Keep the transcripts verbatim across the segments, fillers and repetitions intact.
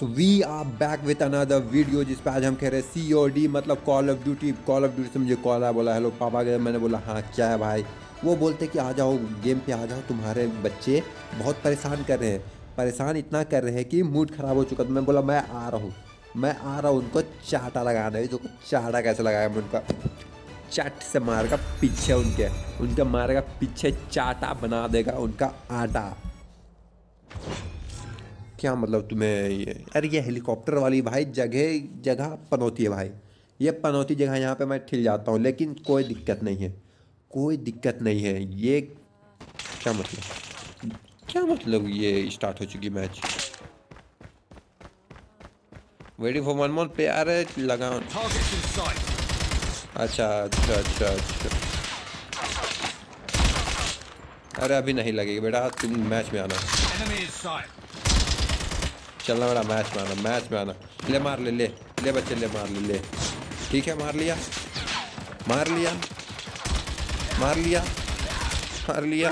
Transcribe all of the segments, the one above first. So we are back with another video जिस पे आज हम कह रहे हैं सी ओ डी मतलब call of duty. Call of duty से मुझे कॉल आया, बोला हेलो पापा गए, मैंने बोला हाँ क्या है भाई। वो बोलते कि आ जाओ गेम पे आ जाओ, तुम्हारे बच्चे बहुत परेशान कर रहे हैं, परेशान इतना कर रहे हैं कि मूड ख़राब हो चुका। तो मैं बोला मैं आ रहा हूँ मैं आ रहा हूँ उनको चाटा लगाना है। जो चाटा कैसे लगाया, मैं उनका चाट से मारेगा पीछे, उनके उनका मारेगा पीछे, चाटा बना देगा उनका आटा। क्या मतलब तुम्हें ये, अरे ये हेलीकॉप्टर वाली भाई जगह जगह पनौती है भाई, ये पनौती जगह यहाँ पे मैं ठिल जाता हूँ, लेकिन कोई दिक्कत नहीं है, कोई दिक्कत नहीं है। ये क्या मतलब, क्या मतलब ये स्टार्ट हो चुकी match. Waiting for one more player, लगा। अच्छा अच्छा अच्छा अच्छा अरे अभी नहीं लगेगी बेटा, तुम मैच में आना, चलना बेटा मैच में आना, मैच में आना। ले मार ले ले ले बच्चे ले मार ले ले ठीक है, मार लिया मार लिया मार लिया मार लिया।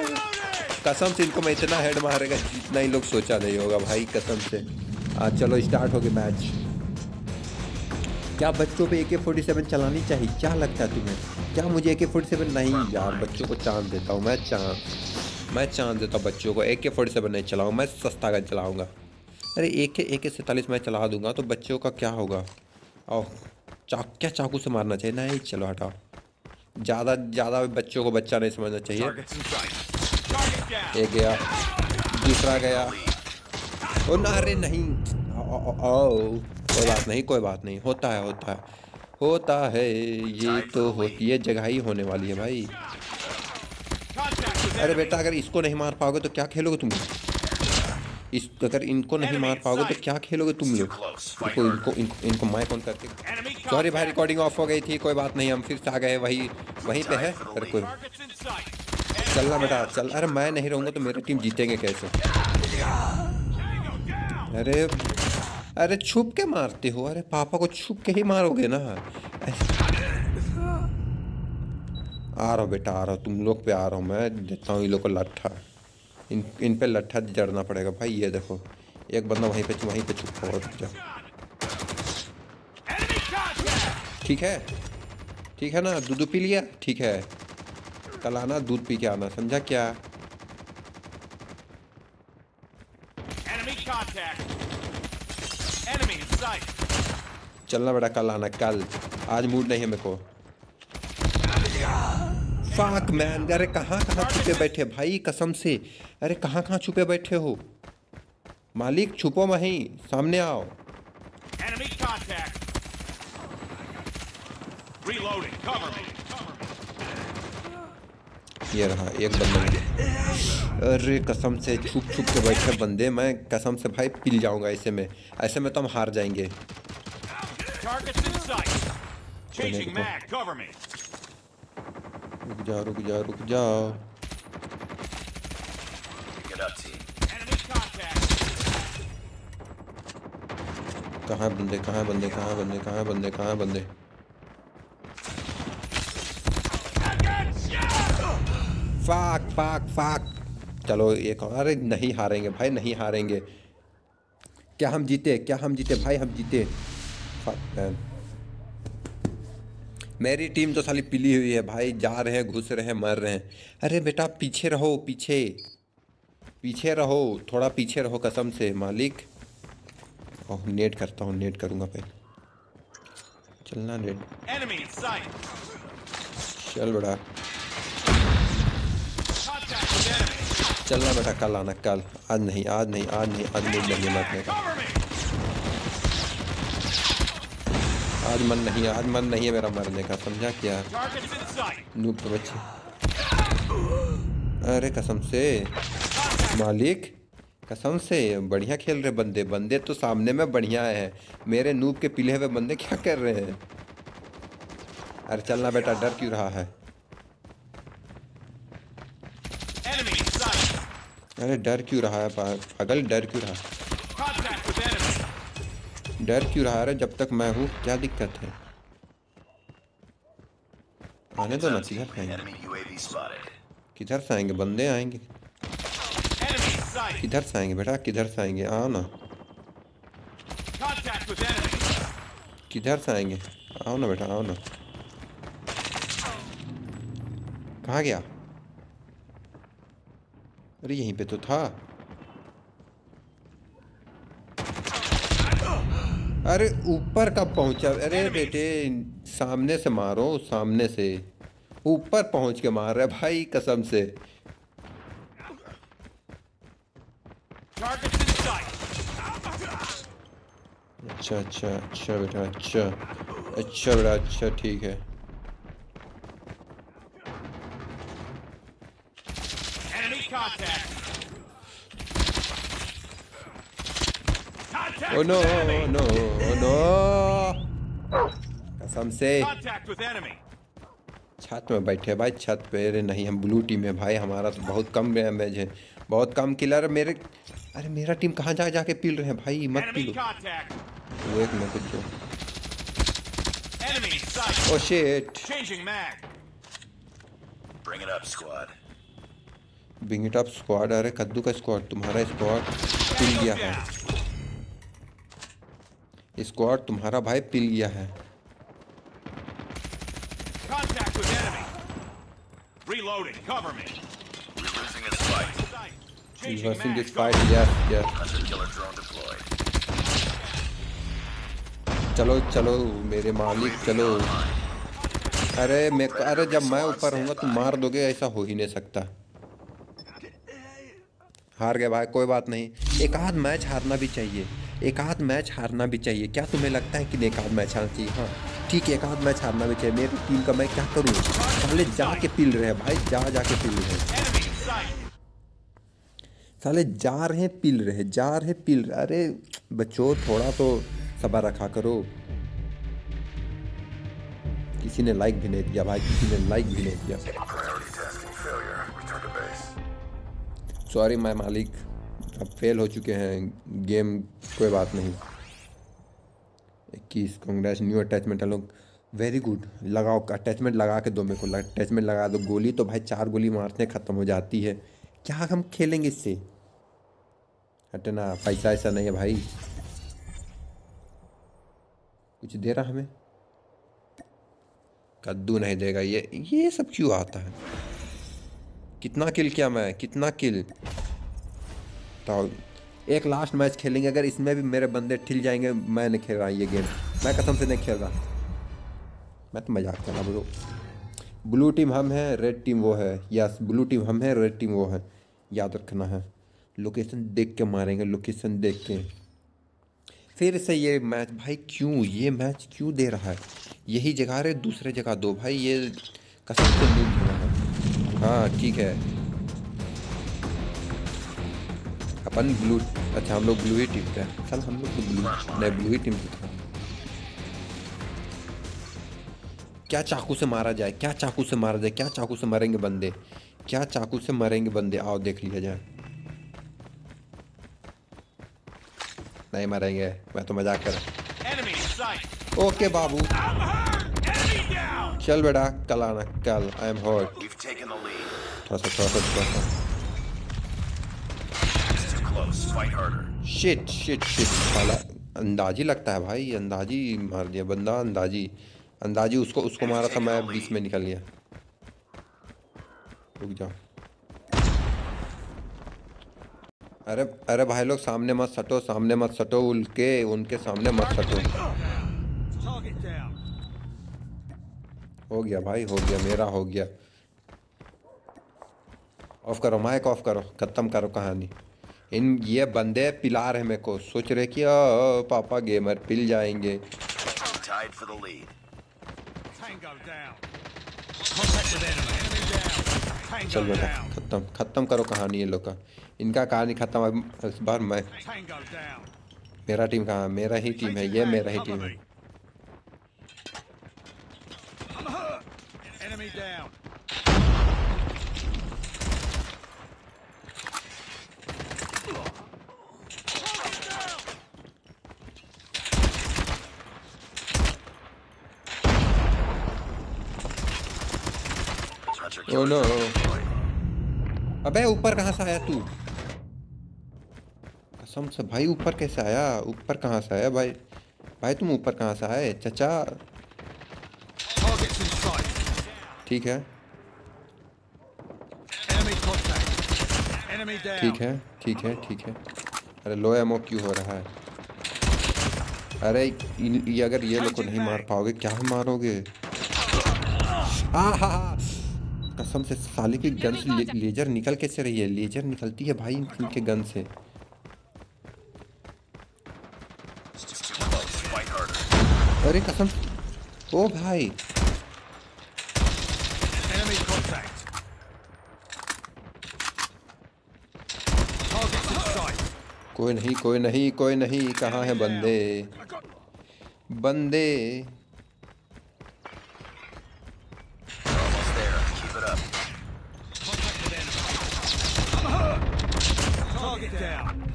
कसम से इनको मैं इतना हेड मारेगा जितना ही लोग सोचा नहीं होगा भाई, कसम से। आ चलो स्टार्ट हो गया मैच। क्या बच्चों पे ए के फोर्टी सेवन चलानी चाहिए, क्या लगता है तुम्हें? क्या मुझे ए के फोर्टी सेवन? नहीं यार, बच्चों को चांद देता हूँ मैं, चांद मैं चांद देता हूँ बच्चों को। ए के फोर्टी सेवन नहीं चलाऊँ मैं, सस्ता गन चलाऊँगा। अरे एक एक सैंतालीस मैं चला दूंगा तो बच्चों का क्या होगा। और चाक क्या चाकू से मारना चाहिए, नहीं चलो हटाओ। ज़्यादा ज़्यादा बच्चों को बच्चा नहीं समझना चाहिए। एक गया, दूसरा गया, और ना अरे नहीं, ओ कोई बात नहीं कोई बात नहीं, होता है होता है होता है ये तो होती है, जगह ही होने वाली है भाई। अरे बेटा अगर इसको नहीं मार पाओगे तो क्या खेलोगे तुम, इस अगर इनको नहीं मार पाओगे तो क्या खेलोगे तुम लोग। इनको इनको इनको, इनको माइक ऑन करके, सॉरी भाई रिकॉर्डिंग ऑफ हो गई थी, कोई बात नहीं, हम फिर से आ गए वही वहीं पे है। अरे कोई चलना बेटा चल, अरे मैं नहीं रहूँगा तो मेरी टीम जीतेंगे कैसे। अरे अरे छुप के मारते हो, अरे पापा को छुप के ही मारोगे ना। आ रहा बेटा आ रहा, तुम लोग पे आ रहा हूँ मैं, देता हूँ इन लोग को लट्ठा, इन इन पे लट्ठा जड़ना पड़ेगा भाई। ये देखो एक बंदा वहीं पे वहीं पे छुपा हुआ, ठीक है ठीक है ना, दूध पी लिया ठीक है, कल आना दूध पी के आना, समझा क्या। चलना बेटा कल आना, कल आज मूड नहीं है मेरे को। फाक मैन, अरे कहाँ कहाँ छुपे बैठे भाई, कसम से। अरे कहाँ कहाँ छुपे बैठे हो मालिक, छुपो वहीं, सामने आओ। ये रहा एक बंदा, अरे कसम से छुप छुप के बैठे बंदे, मैं कसम से भाई पिल जाऊंगा ऐसे में, ऐसे में तो हम हार जाएंगे। रुक जाओ रुक जाओ रुक जाओ कहाँ बंदे कहाँ बंदे कहाँ बंदे कहाँ बंदे कहाँ बंदे फाक फाक फाक। चलो एक और, अरे नहीं हारेंगे भाई नहीं हारेंगे। क्या हम जीते क्या हम जीते भाई, हम जीते। मेरी टीम तो साली पिली हुई है भाई, जा रहे हैं घुस रहे हैं मर रहे हैं। अरे बेटा पीछे रहो, पीछे पीछे रहो, थोड़ा पीछे रहो कसम से मालिक। ओह नेट करता हूँ, नेट करूँगा पहले, चलना नेट, चल बेटा चलना बेटा, कल आना कल, आज नहीं आज नहीं आज नहीं आज नहीं, नहीं मारने का आज मन नहीं है, आज मन नहीं है मेरा मरने का, समझा क्या नूब तो बच्चे। अरे कसम से मालिक, कसम से बढ़िया खेल रहे बंदे, बंदे तो सामने में बढ़िया है, मेरे नूब के पीले हुए बंदे क्या कर रहे हैं। अरे चलना बेटा, डर क्यों रहा है, अरे डर क्यों रहा है पागल, डर क्यों रहा है डर क्यों रहा है, जब तक मैं हूँ क्या दिक्कत है, आने दो ना। किधर से आएंगे बंदे, आएंगे किधर से आएंगे बेटा, किधर से आएंगे, आना किधर से आएंगे? आओ ना बेटा, आओ ना। कहाँ गया? अरे यहीं पे तो था। अरे ऊपर कब पहुंचा? अरे बेटे सामने से मारो, सामने से। ऊपर पहुंच के मार रहा है भाई कसम से। अच्छा अच्छा अच्छा बेटा, अच्छा अच्छा बेटा, अच्छा ठीक है। Oh no, oh no, oh no! कसम से छत में बैठे भाई, छत पे। अरे नहीं, हम ब्लू टीम है भाई, हमारा तो बहुत कम डैमेज है, बहुत कम किलर मेरे। अरे मेरा टीम कहाँ जा जाके पील रहे हैं भाई, मत पीलो। वो एक मैं कुछ। Oh shit, bring it up squad, bring it up squad. अरे कद्दू का स्क्वाड, तुम्हारा स्क्वाड पील गया है। स्क्वाड तुम्हारा भाई पिल गया है। चलो चलो मेरे मालिक, चलो। अरे मैं, अरे जब मैं ऊपर हूँगा तुम मार दोगे, ऐसा हो ही नहीं सकता। हार गए भाई, कोई बात नहीं, एक आध मैच हारना भी चाहिए, एक आध मैच हारना भी चाहिए। क्या तुम्हें लगता है कि एक आध मैच हारना चाहिए? हाँ ठीक है, एक आध मैच हारना भी चाहिए। मेरी टीम का मैं क्या करूँ? साले जा के पील रहे हैं भाई, जा जा के पील रहे हैं साले, जा रहे हैं पील रहे, जा रहे पील रहे। अरे बच्चों थोड़ा तो सब्र रखा करो। किसी ने लाइक भी नहीं दिया भाई, किसी ने लाइक भी नहीं दिया। सॉरी मैं मालिक, अब फेल हो चुके हैं गेम, कोई बात नहीं। इक्कीस कांग्रेस न्यू अटैचमेंट लोग, वेरी गुड। लगाओ अटैचमेंट, लगा के दो मेरे को अटैचमेंट, लगा दो गोली तो भाई, चार गोली मारते ख़त्म हो जाती है। क्या हम खेलेंगे इससे? हटना, पैसा ऐसा नहीं है भाई। कुछ दे रहा हमें? कद्दू नहीं देगा। ये ये सब क्यों आता है? कितना किल किया मैं, कितना किल? एक लास्ट मैच खेलेंगे, अगर इसमें भी मेरे बंदे ठिल जाएंगे, मैं नहीं खेल रहा ये गेम, मैं कसम से नहीं खेल रहा। मैं तो मजाक कर रहा ब्रो। ब्लू टीम हम है, रेड टीम वो है। यस ब्लू टीम हम है, रेड टीम वो है, याद रखना है। लोकेशन देख के मारेंगे, लोकेशन देख के। फिर से ये मैच भाई क्यों, ये मैच क्यों दे रहा है? यही जगह रहे, दूसरे जगह दो भाई, ये कसम से नहीं खेल रहा है। हाँ ठीक है, अपन ब्लू। अच्छा हम लोग ब्लू ही टीम पे हैं। चल हम लोग तो ब्लू नहीं, ब्लू ही टीम पे था। क्या चाकू से मारा जाए, क्या चाकू से मारा जाए, क्या चाकू से मरेंगे बंदे, क्या चाकू से मरेंगे बंदे। आओ देख लिया जाए। नहीं मरेंगे, मैं तो मजाक कर रहा हूँ। ओके बाबू, चल बेटा कल आना, कल। I am hot. थोड़ा सा थोड़ा सा थोड़ा सा शिट शिट शिट। साला अंदाजी लगता है भाई, अंदाजी मार दिया बंदा, अंदाजी अंदाजी। उसको उसको मारा था मैं, बीच में निकल गया। रुक जाओ। अरे अरे भाई लोग सामने मत सटो, सामने मत सटो, उनके उनके सामने मत सटो। हो गया भाई, हो गया मेरा, हो गया। ऑफ करो माइक, ऑफ करो, खत्म करो कहानी। इन ये बंदे पिला रहे मेरे को, सोच रहे कि ओ, पापा गेमर पिल जाएंगे। चल बेटा खत्म खत्म करो कहानी, ये लोग का, इनका कहानी खत्म। इस बार मैं, मेरा टीम कहाँ? मेरा ही टीम है ये, मेरा ही टीम है। Oh no. अबे ऊपर कहाँ से आया तू? कसम से भाई ऊपर कैसे आया, ऊपर कहाँ से आया भाई? भाई तुम ऊपर कहाँ से आए चचा? ठीक है ठीक है ठीक है ठीक है। अरे लो एमओ क्यों हो रहा है? अरे ये अगर ये लोग को नहीं मार पाओगे क्या मारोगे? आहा कसम से साले की गन से ले, लेजर निकल कैसे रही है? लेजर निकलती है भाई इनके गन से। अरे कसम ओ भाई कोई नहीं कोई नहीं कोई नहीं। कहाँ है बंदे बंदे?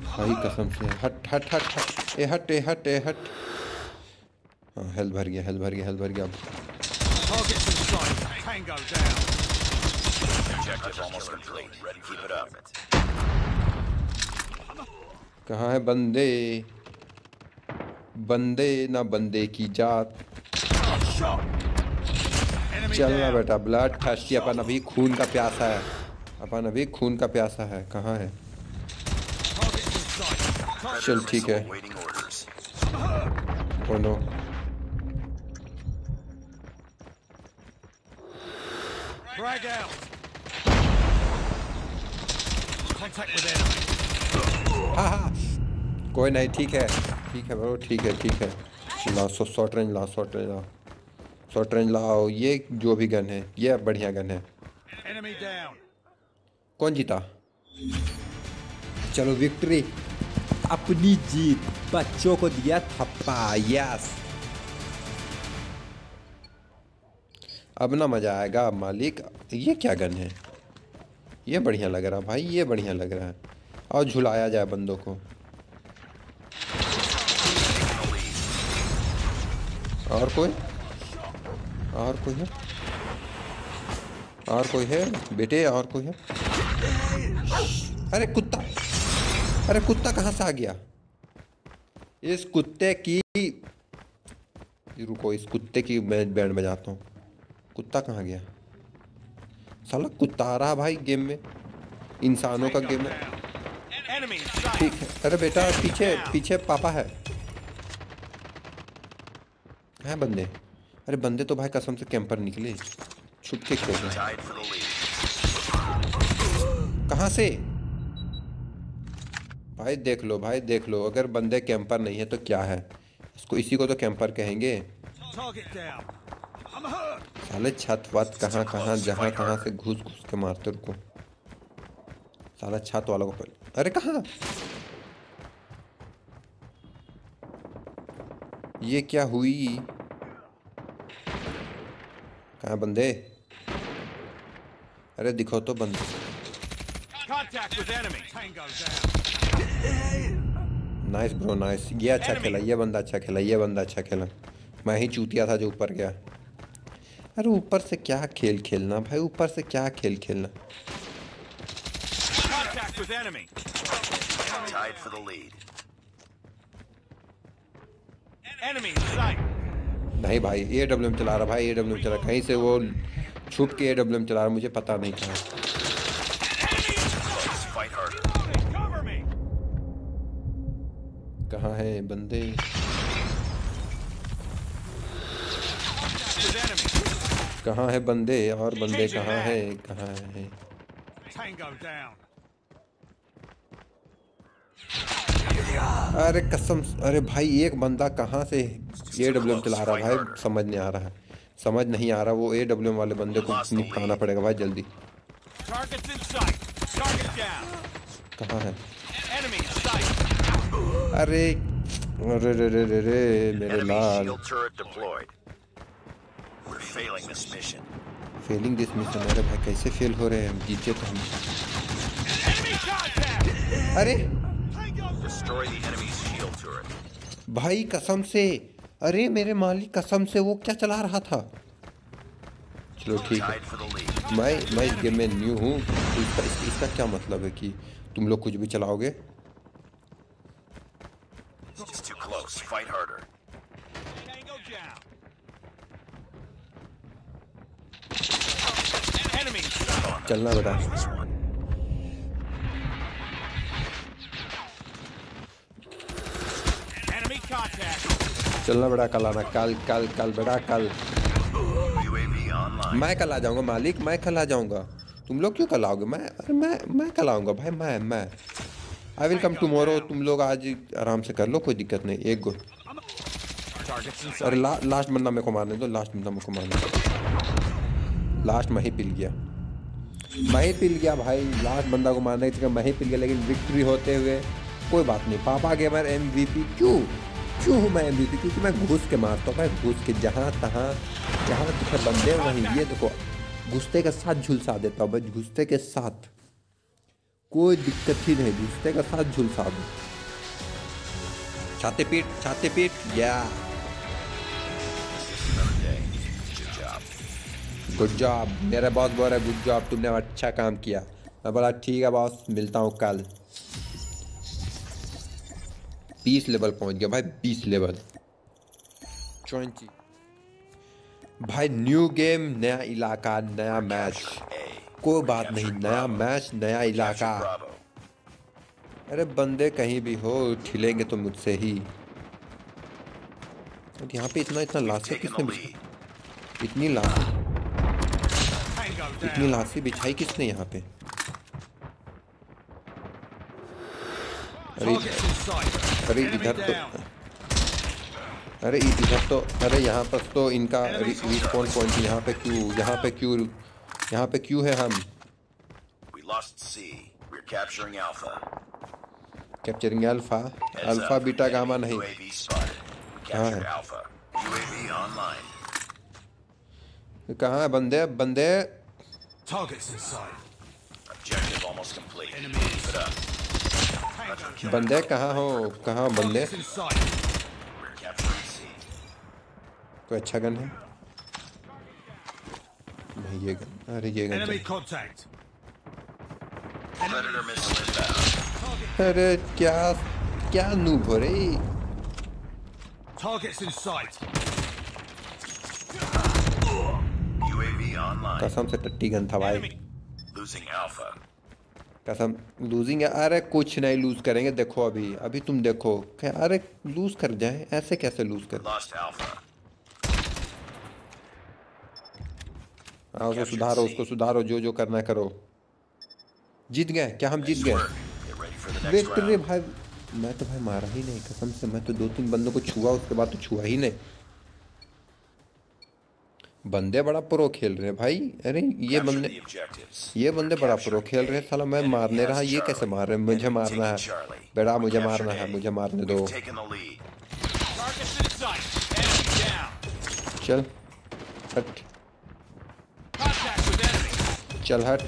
भाई कसम से हट हट हट हट ए हट ए हट ए हट। हाँ हेल भर गया हेल भर गया हेल भर गया। कहाँ है बंदे बंदे? ना बंदे की जात। चलना बेटा ब्लड थर्स्टी, अपन अभी खून का प्यासा है, अपन अभी खून का प्यासा है। कहाँ है? चल ठीक है। oh no. हाँ हाँ कोई नहीं ठीक है ठीक है ब्रो ठीक है ठीक है। लाओ शॉर्ट रेंज लाओ शॉर्ट रेंज लाओ शॉर्ट रेंज लाओ। ये जो भी गन है ये बढ़िया गन है। कौन जीता? चलो विक्ट्री अपनी जीत। बच्चों को दिया थप्पा यस। अब ना मजा आएगा मालिक। ये क्या गन है? ये बढ़िया लग रहा भाई ये बढ़िया लग रहा है। और झुलाया जाए बंदों को और कोई और कोई है और कोई है बेटे और कोई है? अरे कुत्ता अरे कुत्ता कहाँ से आ गया? इस कुत्ते की रुको इस कुत्ते की मैं बैंड बजाता हूँ। कुत्ता कहाँ गया? साला कुत्ता आ रहा भाई गेम में, इंसानों का गेम है। ठीक है अरे बेटा पीछे पीछे पापा है। हैं बंदे? अरे बंदे तो भाई कसम से कैंपर निकले छुप के खेल रहे हैं। कहाँ से भाई? देख लो भाई देख लो अगर बंदे कैंपर नहीं है तो क्या है? इसको इसी को तो कैंपर कहेंगे। साले छत वत कहाँ कहाँ जहाँ कहाँ से घुस घुस के मारते। रुको साला छत वालों को पहले। अरे कहाँ ये क्या हुई? कहाँ बंदे? अरे दिखो तो बंदे। Nice bro nice. ये अच्छा खेला ये बंदा अच्छा खेला ये बंदा अच्छा खेला। मैं ही चूतिया था जो ऊपर गया। अरे ऊपर से क्या खेल खेलना भाई ऊपर से क्या खेल खेलना। नहीं भाई ए डब्ल्यू एम चला रहा भाई ए डब्ल्यू एम चला कहीं से वो छुप के ए डब्ल्यू एम चला रहा मुझे पता नहीं कहाँ। कहाँ है बंदे? कहाँ है बंदे और बंदे कहाँ है कहाँ है? अरे कसम अरे भाई एक बंदा कहाँ से ए डब्ल्यू एम चला रहा भाई समझ नहीं आ रहा है समझ नहीं आ रहा। वो ए डब्ल्यू एम वाले बंदे को निपटाना पड़ेगा भाई जल्दी। कहाँ है? अरे अरे रे रे रे रे मेरे लाल। Fehling this mission. अरे भाई कैसे फेल हो रहे हैं हम? जीते तो हम। अरे भाई कसम से अरे मेरे मालिक कसम से वो क्या चला रहा था? चलो ठीक है मैं मैं इस गेम में न्यू हूँ तो इसका, इसका क्या मतलब है कि तुम लोग कुछ भी चलाओगे? close. Fight harder. Go down. Enemy. चलना बता. Enemy contact. चलना बड़ा कल आना कल कल कल बड़ा कल. मैं कल आ जाऊंगा मालिक, मैं कल आ जाऊंगा. तुम लोग क्यों कल आओगे? मैं अरे मैं मैं कल आऊँगा भाई. मैं मैं आई विल कम टुमारो. तुम लोग आज आराम से कर लो, कोई दिक्कत नहीं. एक गो. अरे ला, लास्ट बंदा मेरे को मारने दो. लास्ट बंदा मेरे को मारने दो. लास्ट मैं ही पिल गया. मैं ही पिल गया भाई. लास्ट बंदा को मारने की मैं ही पिल गया, लेकिन विक्ट्री होते हुए कोई बात नहीं. पापा गेमर एमवीपी. क्यों क्यों हूँ मैं एमवीपी? क्योंकि मैं घुस के मारता हूँ भाई. घुस के जहाँ तहाँ जहाँ तुझे बंदे वहीं. ये देखो घुसते के साथ झुलसा देता हूँ भाई. घुसते के साथ कोई दिक्कत ही नहीं. घुसते के साथ झुलसा दो. छाते पीट छाते पीट या गुड जॉब मेरा बॉस. बोल रहा है गुड जॉब, तुमने अच्छा काम किया. मैं बोला ठीक है बॉस, मिलता हूँ कल. बीस लेवल पहुँच गया भाई. बीस लेवल ट्वेंटी भाई. न्यू गेम, नया इलाका, नया मैच. कोई बात नहीं, नया मैच नया इलाका. अरे बंदे कहीं भी हो ठिलेंगे तो मुझसे ही. तो यहाँ पे इतना इतना लाशें किसने बिछाई? इतनी लाशें इतनी लाशें बिछाई किसने यहाँ पे? अरे अरे इधर तो अरे इधर तो अरे यहाँ पर तो इनका रिस्पॉन पॉइंट. यहाँ पे क्यों यहाँ पे क्यों यहाँ पे क्यों है? हम capturing alpha alpha beta gamma नहीं. कहाँ है कहाँ है बंदे बंदे? बंदे कहाँ हो? कहाँ बंदे? कोई अच्छा गन है नहीं. ये गन अरे ये गन अरे क्या क्या नूब हो रही. कसम से टट्टी गन था भाई. कसम लूजिंग है. अरे कुछ नहीं लूज करेंगे. देखो अभी अभी तुम देखो. अरे लूज कर जाए ऐसे कैसे लूज कर. हाँ उसको सुधारो उसको सुधारो जो जो करना करो. जीत गए क्या हम? जीत गए विक्ट्री भाई. मैं तो भाई मारा ही नहीं कसम से. मैं तो दो तीन बंदों को छुआ, उसके बाद तो छुआ ही नहीं. बंदे बड़ा प्रो खेल रहे हैं भाई. अरे ये बंदे ये बंदे बड़ा प्रो खेल रहे हैं साला. मैं मारने रहा, ये कैसे मार रहे हैं? मुझे मारना है बेटा, मुझे मारना है. मुझे मारने दो. चल हट चल हट.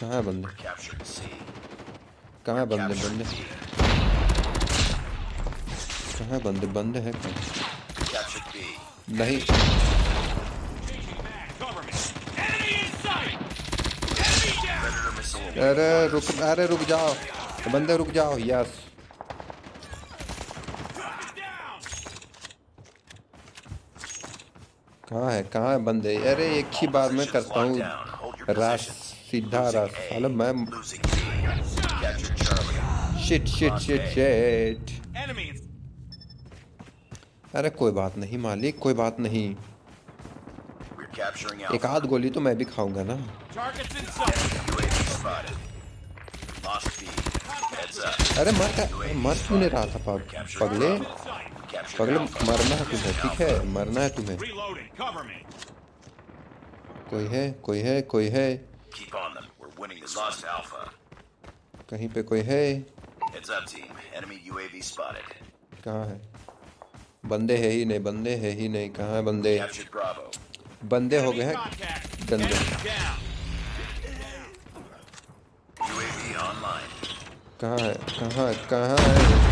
कहाँ बंदे कहाँ बंदे बंदे कहाँ बंदे बंदे हैं? नहीं अरे रुक अरे रुक जाओ बंदे रुक जाओ. यस कहाँ है कहाँ है बंदे? अरे एक ही बार मैं करता हूँ रास सीधा रास. Hello ma'am shit shit shit shit. अरे कोई बात नहीं मालिक, कोई बात नहीं. एक आध गोली तो मैं भी खाऊंगा ना. अरे मर मर क्यों नहीं रहा था पगले? पगले मरना है तुम्हें, ठीक है मरना है तुम्हें. कोई है कोई है कोई है कहीं पे कोई है? कहाँ है बंदे? है ही नहीं बंदे है ही नहीं. कहाँ है बंदे? बंदे हो गए हैं गंदे. कहाँ है कहाँ कहाँ है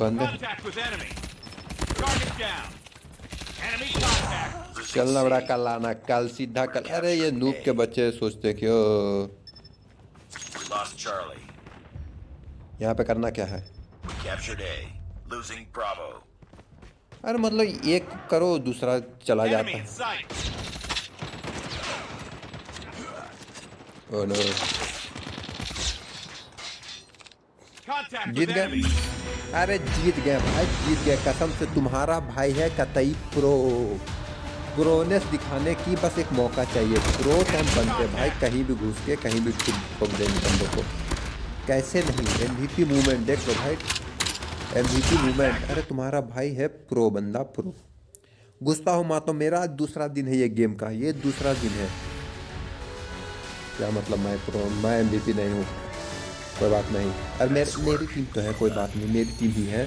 बंदे? चलना बड़ा कल आना कल सीधा कल. अरे ये नूब के बच्चे सोचते क्यों? यहाँ पे करना क्या है? Captured A. Losing Bravo. अरे मतलब एक करो दूसरा चला जाता है। Oh no. जीत गए। अरे जीत गए भाई, जीत गए। कसम से तुम्हारा भाई है कतई प्रो। प्रोनेस दिखाने की बस एक मौका चाहिए। प्रो तो हम बनते भाई, कहीं भी घुस के कहीं भी ठोक देंगे बंदों को। कैसे नहीं, एमवीपी मूवमेंट देख लो भाई, एमवीपी मूवमेंट। अरे तुम्हारा भाई है प्रो बंदा, प्रो। गुस्सा हो माँ तो मेरा दूसरा दिन है ये गेम का, ये दूसरा दिन है। क्या मतलब मैं प्रो, मैं एमवीपी नहीं हूँ, कोई बात नहीं। अरे मेरी मेरी टीम तो है, कोई बात नहीं, मेरी टीम ही है।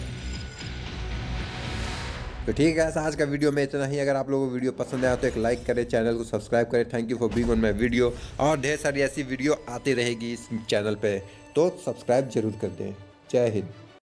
तो ठीक है, आज का वीडियो में इतना ही। अगर आप लोगों को वीडियो पसंद आया तो एक लाइक करें, चैनल को सब्सक्राइब करें। Thank you for being on my video. और ढेर सारी ऐसी वीडियो आती रहेगी इस चैनल पे, तो सब्सक्राइब जरूर कर दें। जय हिंद।